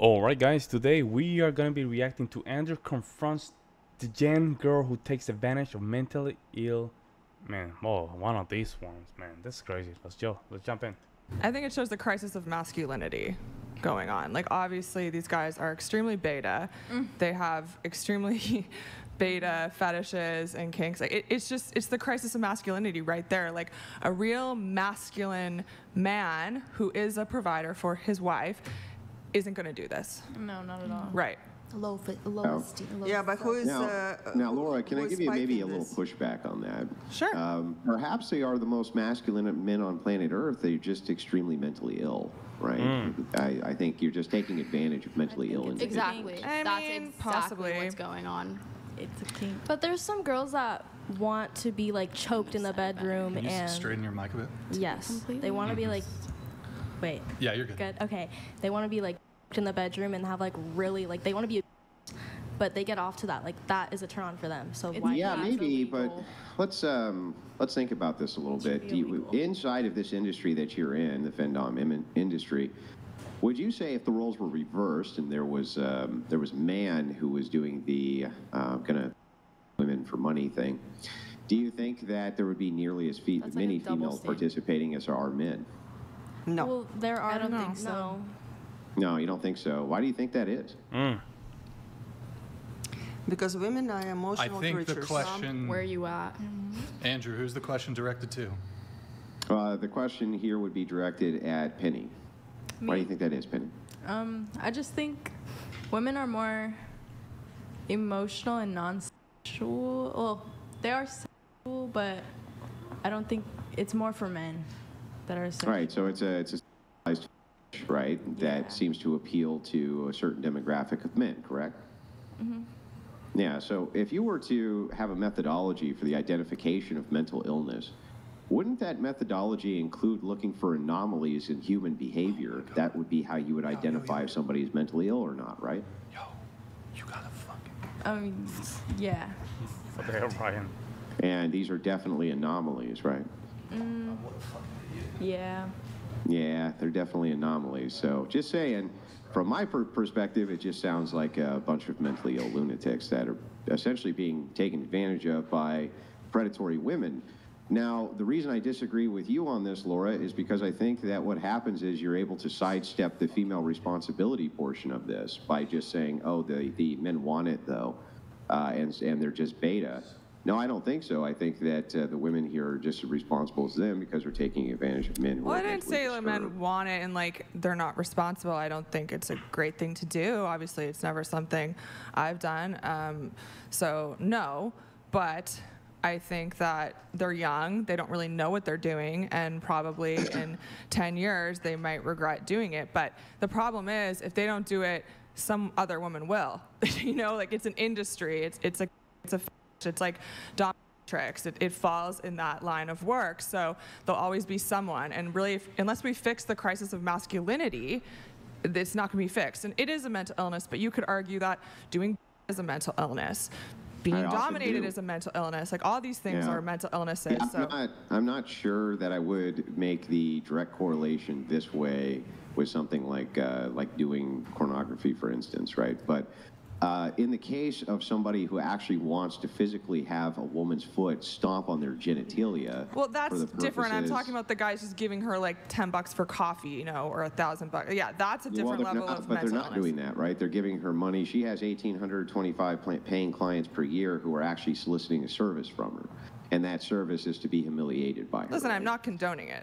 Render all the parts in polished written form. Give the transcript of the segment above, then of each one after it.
Alright guys, today we are going to be reacting to Andrew confronts the Gen girl who takes advantage of mentally ill men. Oh, one of these ones, man. This is crazy. Let's jump in. I think it shows the crisis of masculinity going on. Like, obviously, these guys are extremely beta. They have extremely beta fetishes and kinks. Like, it's the crisis of masculinity right there. Like, a real masculine man who is a provider for his wife isn't going to do this. No, not at all. Right. Yeah, but who is... Now, Laura, can I give you maybe a little pushback on that? Sure. Perhaps they are the most masculine men on planet Earth. They're just extremely mentally ill, right? I think you're just taking advantage of mentally ill individuals. Exactly. That's possibly what's going on. It's a kink. But there's some girls that want to be, like, choked in the bedroom. Can you straighten your mic a bit? Yes. Completely. They want to be, like... Wait. Yeah, you're good. Good. Okay. They want to be like in the bedroom and have like really like they want to be, but they get off to that. Like that is a turn on for them. So why? Yeah, maybe. But let's think about this a little bit. Inside of this industry that you're in, the femdom industry, would you say if the roles were reversed and there was a man who was doing the kind of women for money thing, do you think that there would be nearly as many females participating as there are men? No. Well, there are. I don't think so. No, you don't think so. Why do you think that is? Because women are emotional creatures. The question. Where are you at, Andrew? Who's the question directed to? The question here would be directed at Penny. Me? Why do you think that is, Penny? I just think women are more emotional and non-sexual. Well, they are sexual, but I don't think it's more for men. That are sexual. Right, so it's a right? Yeah. That seems to appeal to a certain demographic of men, correct? Mm-hmm. Yeah, so if you were to have a methodology for the identification of mental illness, wouldn't that methodology include looking for anomalies in human behavior? Oh, that would be how you would identify if somebody's mentally ill or not, right? Yo, you gotta fucking... yeah. What the hell, Ryan? And these are definitely anomalies, right? What the fuck? Yeah. Yeah, they're definitely anomalies. So just saying, from my perspective, it just sounds like a bunch of mentally ill lunatics that are essentially being taken advantage of by predatory women. Now, the reason I disagree with you on this, Laura, is because I think that what happens is you're able to sidestep the female responsibility portion of this by just saying, oh, the men want it, though, and they're just beta. No, I don't think so. I think that the women here are just as responsible as them because they're taking advantage of men. Well, I didn't say the men want it and, like, they're not responsible. I don't think it's a great thing to do. Obviously, it's never something I've done. So, no. But I think that they're young. They don't really know what they're doing. And probably in 10 years, they might regret doing it. But the problem is, if they don't do it, some other woman will. You know, like, it's an industry. It's like dominatrix. It falls in that line of work. So there'll always be someone. And really, unless we fix the crisis of masculinity, it's not going to be fixed. And it is a mental illness, but you could argue that doing is a mental illness. Being dominated is a mental illness. Like, all these things are mental illnesses. Yeah, I'm not sure that I would make the direct correlation this way with something like doing pornography, for instance, right? But in the case of somebody who actually wants to physically have a woman's foot stomp on their genitalia, well, that's different. I'm talking about the guys just giving her like $10 for coffee, you know, or $1,000. Yeah, that's a different level of mental illness. But they're not doing that, right? They're giving her money. She has 1,825 paying clients per year who are actually soliciting a service from her, and that service is to be humiliated by her. Listen, I'm not condoning it.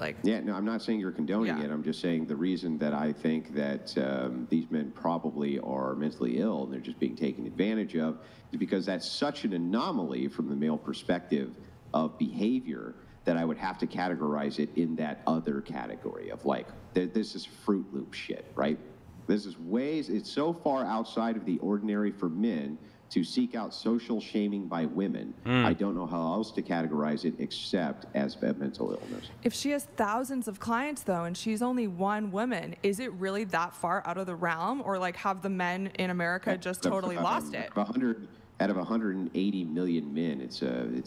Like, yeah, no, I'm not saying you're condoning it. I'm just saying the reason that I think that these men probably are mentally ill and they're just being taken advantage of is because that's such an anomaly from the male perspective of behavior that I would have to categorize it in that other category of like, this is Fruit Loop shit, right? This is ways, it's so far outside of the ordinary for men to seek out social shaming by women. I don't know how else to categorize it except as a mental illness. If she has thousands of clients, though, and she's only one woman, is it really that far out of the realm? Or, like, have the men in America just totally lost it? 100, out of 180 million men, it's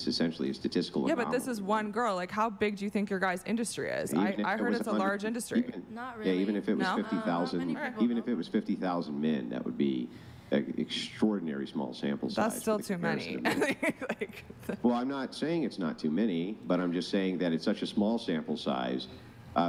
essentially a statistical anomaly. Yeah, but this is one girl. Like, how big do you think your guys' industry is? I heard it's a large industry. Not really. Yeah, even if it was 50,000, even if it was 50,000 men, that would be an extraordinary small sample size. That's still too many. Like, well, I'm not saying it's not too many, but I'm just saying that it's such a small sample size.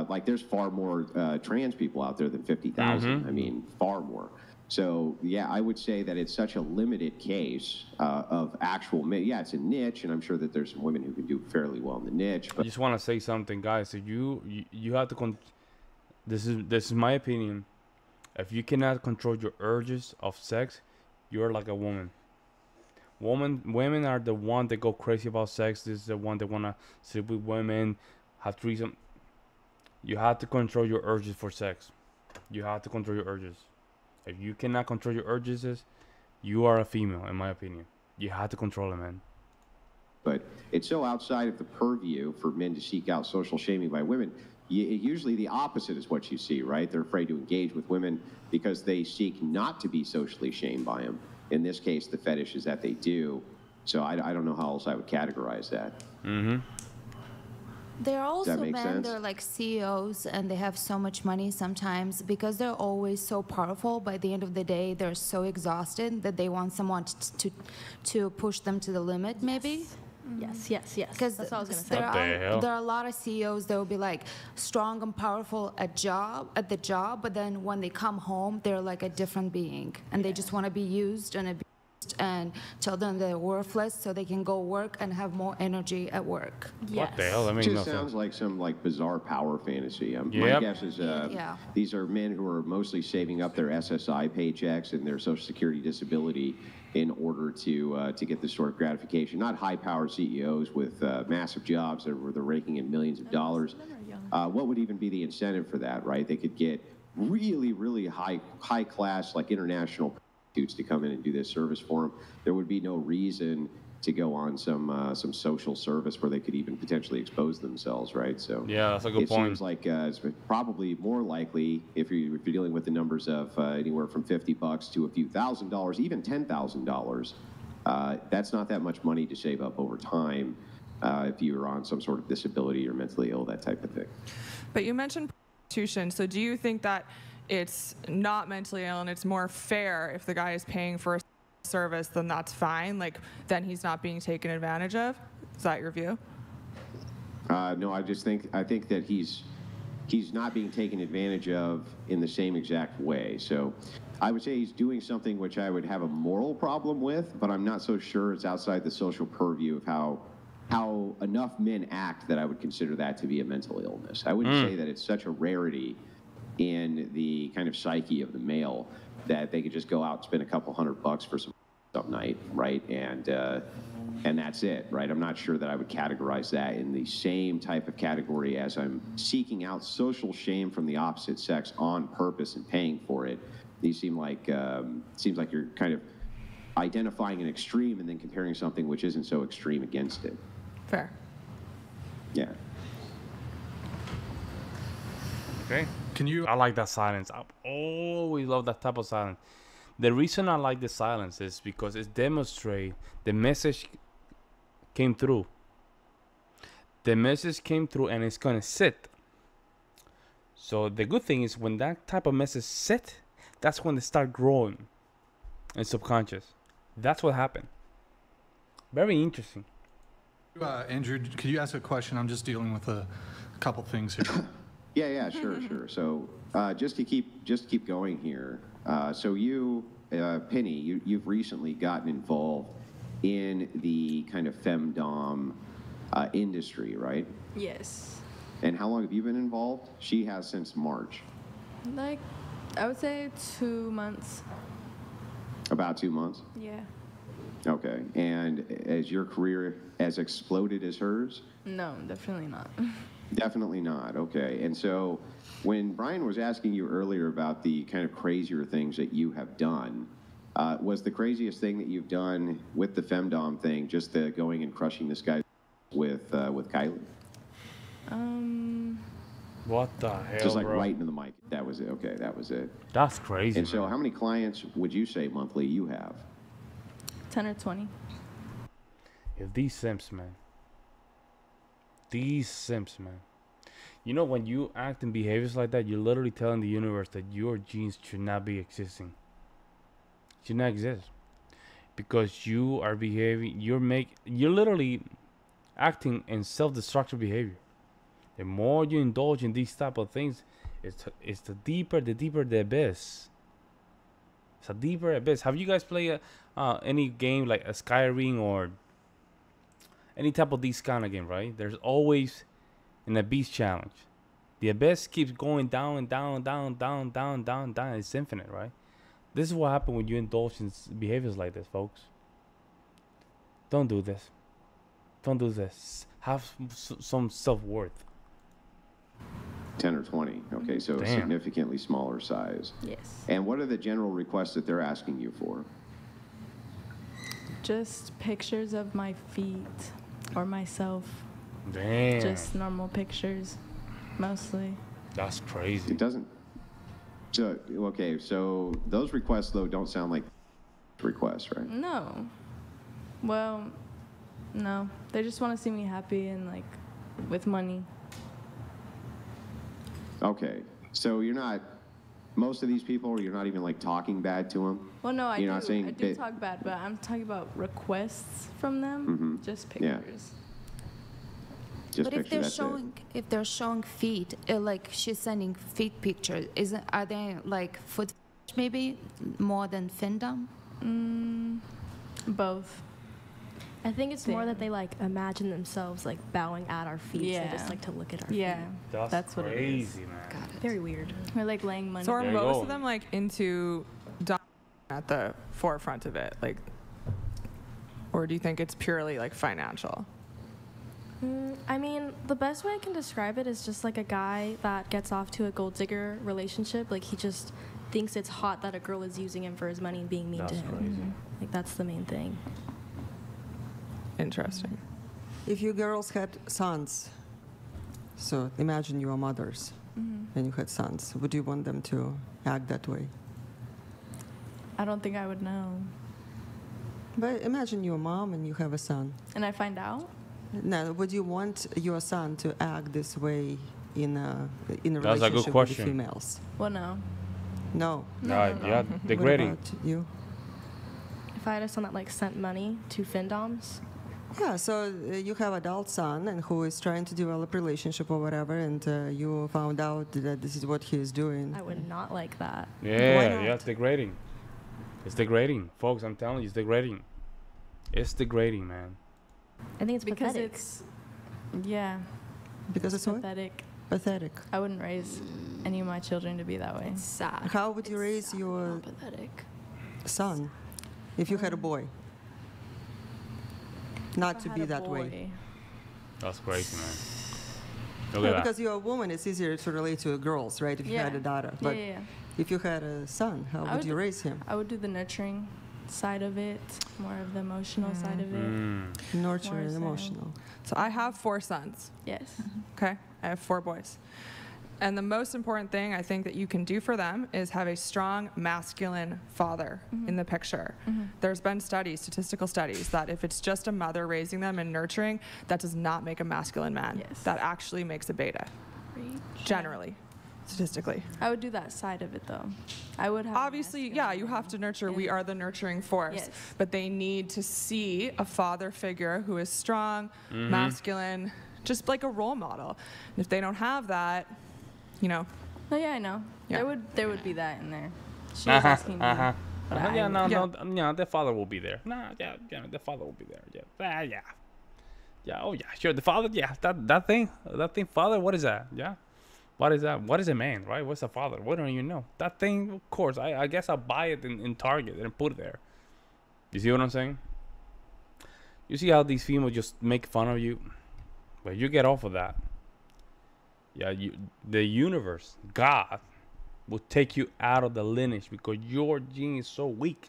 Like, there's far more trans people out there than 50,000. I mean, far more. So, yeah, I would say that it's such a limited case of actual men. Yeah, it's a niche, and I'm sure that there's some women who can do fairly well in the niche. But I just want to say something, guys. So you have to this is my opinion. If you cannot control your urges of sex, you're like a woman. Women are the one that go crazy about sex. This is the one that wanna sleep with women, have threesome. You have to control your urges for sex. You have to control your urges. If you cannot control your urges, you are a female, in my opinion. You have to control it, man. But it's so outside of the purview for men to seek out social shaming by women. Usually the opposite is what you see, right? They're afraid to engage with women because they seek not to be socially shamed by them. In this case, the fetish is that they do. So I don't know how else I would categorize that. Mm-hmm. There are also men that are like CEOs, and they have so much money sometimes because they're always so powerful. By the end of the day, they're so exhausted that they want someone to push them to the limit, maybe. Yes, yes, yes. Because there are a lot of CEOs that will be like strong and powerful at the job, but then when they come home, they're like a different being, and they just want to be used and abused and tell them they're worthless so they can go work and have more energy at work. Yes. What the hell? I mean, it just sounds like some like bizarre power fantasy. My guess is these are men who are mostly saving up their SSI paychecks and their Social Security disability in order to get this sort of gratification. Not high-powered CEOs with massive jobs that were raking in millions of dollars. What would even be the incentive for that, right? They could get really, really high-class, like international prostitutes to come in and do this service for them. There would be no reason to go on some social service where they could even potentially expose themselves, right? So yeah, that's a good point. It seems like it's probably more likely if you're dealing with the numbers of anywhere from $50 to a few $1,000, even $10,000. That's not that much money to save up over time if you're on some sort of disability or mentally ill, that type of thing. But you mentioned prostitution, so do you think that it's not mentally ill and it's more fair if the guy is paying for a service, then that's fine? Like, then he's not being taken advantage of. Is that your view? No, I think that he's not being taken advantage of in the same exact way. So I would say he's doing something which I would have a moral problem with, but I'm not so sure it's outside the social purview of how enough men act that I would consider that to be a mental illness. I wouldn't say that it's such a rarity in the kind of psyche of the male that they could just go out and spend a couple $100 for some night, right? And that's it, right? I'm not sure that I would categorize that in the same type of category as I'm seeking out social shame from the opposite sex on purpose and paying for it. These seem like, seems like you're kind of identifying an extreme and then comparing something which isn't so extreme against it. Fair. Yeah. Okay. Can you? I like that silence. I always love that type of silence. The reason I like the silence is because it demonstrates the message came through. The message came through, and it's gonna sit. So the good thing is when that type of message sit, that's when they start growing in subconscious. That's what happened. Very interesting. Andrew, could you ask a question? I'm just dealing with a couple things here. Yeah, sure. So just to keep going here. So you, Penny, you've recently gotten involved in the kind of femdom industry, right? Yes. And how long have you been involved? She has since March. Like, I would say 2 months. About 2 months? Yeah. Okay. And has your career as exploded as hers? No, definitely not. Definitely not. Okay. And so when Brian was asking you earlier about the kind of crazier things that you have done, was the craziest thing that you've done with the femdom thing just the going and crushing this guy with Kylie? What the hell, just like, bro, right into the mic. That was it. Okay, that was it. That's crazy. And so how many clients would you say monthly you have? 10 or 20. If these simps, man. These simps, man. You know, when you act in behaviors like that, you're literally telling the universe that your genes should not be existing. Should not exist. Because you are behaving, you're literally acting in self-destructive behavior. The more you indulge in these type of things, it's the deeper the abyss. It's a deeper abyss. Have you guys played any game like a Skyrim or any type of these kind of game, right? There's always an abyss challenge. The abyss keeps going down and down. It's infinite, right? This is what happens when you indulge in behaviors like this, folks. Don't do this. Don't do this. Have some self-worth. 10 or 20. Okay, so a significantly smaller size. Yes. And what are the general requests that they're asking you for? Just pictures of my feet or myself. Damn. Just normal pictures, mostly. That's crazy. It doesn't... So, okay, so those requests, though, don't sound like requests, right? No. Well, no. They just want to see me happy and, like, with money. Okay. So you're not, most of these people, you're not even, like, talking bad to them? Well, no, I do talk bad, but I'm talking about requests from them, just pictures. Yeah. Just but if they're showing feet, like she's sending feet pictures, are they like foot maybe more than fandom? Both. I think it's more that they like imagine themselves like bowing at our feet. Yeah. They just like to look at our feet. Yeah, that's what crazy, it is. Man. Got it. Very weird. We're like laying money. So are most of them like into at the forefront of it, like, or do you think it's purely like financial? I mean, the best way I can describe it is just like a guy that gets off to a gold digger relationship. Like, he just thinks it's hot that a girl is using him for his money and being mean to him. Crazy. Like, that's the main thing. Interesting. If you girls had sons, so imagine you are mothers and you had sons, would you want them to act that way? I don't think I would know. But imagine you're a mom and you have a son. And I find out? Now, would you want your son to act this way in a relationship with females? Well, no. No. No. Yeah, degrading. You? If I had a son that like sent money to findoms. Yeah, so you have adult son and who is trying to develop relationship or whatever, and you found out that this is what he is doing. I would not like that. Yeah, it's degrading. It's degrading, folks. I'm telling you, it's degrading. It's degrading, man. I think it's because pathetic. Because it's pathetic. What? Pathetic. I wouldn't raise any of my children to be that way. It's sad. How would you raise your son if you had a boy? Not to be that way. That's crazy, man. No, because you're a woman, it's easier to relate to girls, right? If you had a daughter. But if you had a son, how would you raise him? I would do the nurturing side of it, more of the emotional side of it. Nurture and emotional. So I have 4 sons. Yes. Okay. I have 4 boys. And the most important thing I think that you can do for them is have a strong masculine father in the picture. There's been studies, statistical studies, that if it's just a mother raising them and nurturing, that does not make a masculine man. Yes. That actually makes a beta. Generally. Statistically. I would do that side of it, though. I would have you have to nurture. We are the nurturing force. Yes. But they need to see a father figure who is strong, masculine, just like a role model. And if they don't have that, you know. Oh, yeah, I know. Yeah. There would be that in there. She was asking me. No, the father will be there. The father will be there. Sure, the father, that thing, father, what is that? Yeah. What is that? What is a man, right? What's a father? What don't you know? That thing, of course. I guess I'll buy it in Target and put it there. You see what I'm saying? You see how these females just make fun of you? But you get off of that. Yeah, the universe, God, will take you out of the lineage because your gene is so weak.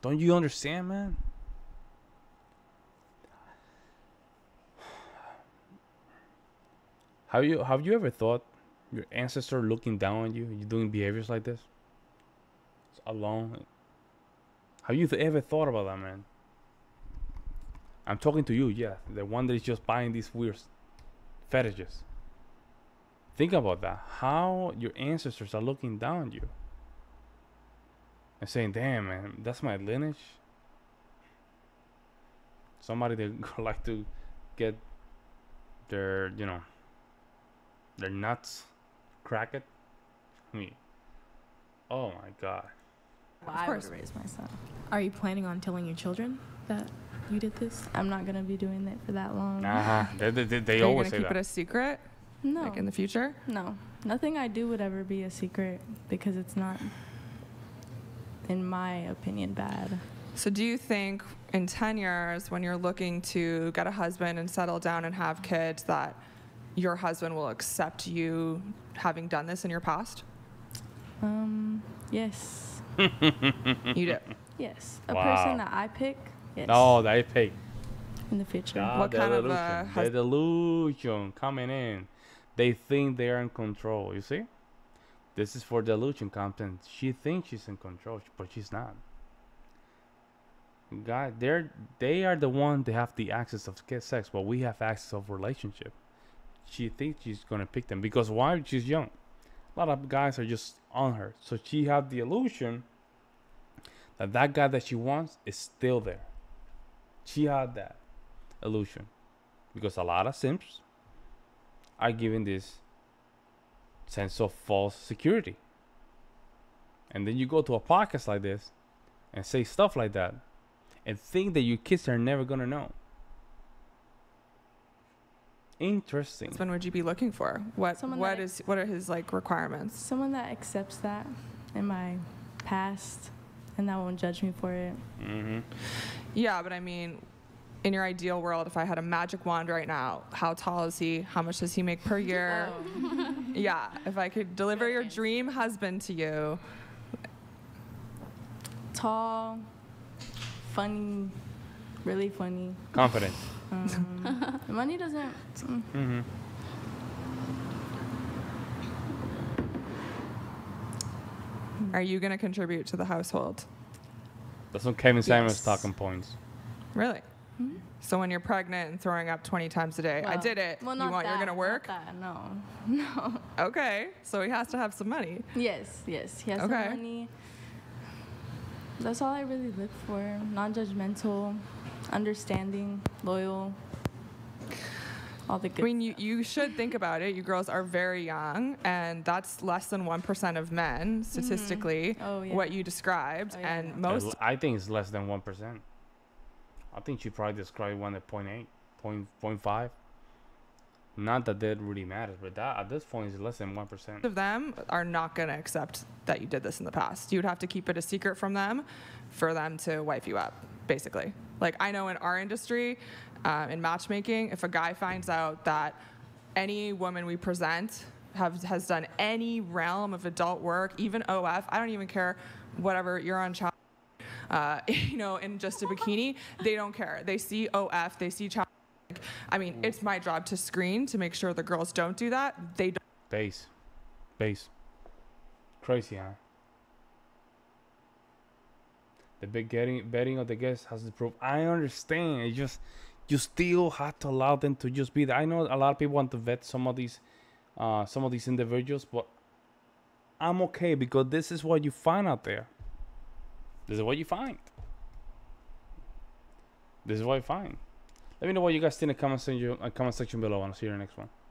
Don't you understand, man? Have you ever thought your ancestor looking down on you, doing behaviors like this? It's alone. Have you ever thought about that, man? I'm talking to you, yeah. The one that is just buying these weird fetishes. Think about that. How your ancestors are looking down on you. And saying, damn, man, that's my lineage. Somebody that like to get their, you know, their nuts cracked. I mean, oh my God. Well, of course, I would raise my son. Are you planning on telling your children that you did this? I'm not gonna be doing that for that long. They always say that. Are you gonna keep it a secret? No. Like in the future? No. Nothing I do would ever be a secret because it's not, in my opinion, bad. So do you think in 10 years when you're looking to get a husband and settle down and have kids that your husband will accept you having done this in your past? Yes. You do? Yes. A person that I pick? Yes. Oh, that I pick. In the future. God, what kind delusion. Of a... The delusion coming in. They think they're in control, you see? This is for delusion content. She thinks she's in control, but she's not. God, they are the one that have the access of sex, but we have access of relationship. She thinks she's gonna pick them because why? She's young. A lot of guys are just on her, so she have the illusion that that guy that she wants is still there. She had that illusion because a lot of simps are given this sense of false security, and then you go to a podcast like this and say stuff like that and think that your kids are never gonna know. Interesting. Which one would you be looking for? What are his like requirements? Someone that accepts that in my past and that won't judge me for it. Mm-hmm. Yeah, but I mean, in your ideal world, if I had a magic wand right now, how tall is he? How much does he make per year? Oh. Yeah, if I could deliver your dream husband to you. Tall, funny, really funny. Confident. Money doesn't. Mm-hmm. Are you gonna contribute to the household? That's what Kevin Samuels talking points. Really? Mm-hmm. So when you're pregnant and throwing up 20 times a day, well, I did it. Well, not that. You're gonna work? Not that, no. Okay. So he has to have some money. Yes. Yes. He has some money. That's all I really look for. Non-judgmental, understanding, loyal, all the good. I mean, you should think about it. You girls are very young, and that's less than 1% of men, statistically, what you described. And most... I think it's less than 1%. I think you probably described one at 0.8, 0.5. Not that that really matters, but that at this point is less than 1%. Of them are not going to accept that you did this in the past. You'd have to keep it a secret from them for them to wife you up, basically. Like, I know in our industry, in matchmaking, if a guy finds out that any woman we present has done any realm of adult work, even OF, I don't even care, whatever, you're on child, you know, in just a bikini, they don't care. They see OF, they see child. I mean, it's my job to screen to make sure the girls don't do that. They don't. Base. Crazy, huh? The big betting of the guests has to prove. I understand. It's just, you still have to allow them to just be there. I know a lot of people want to vet some of these individuals, but I'm okay because this is what you find out there. This is what you find. Let me know what you guys think in the comment section below, and I'll see you in the next one.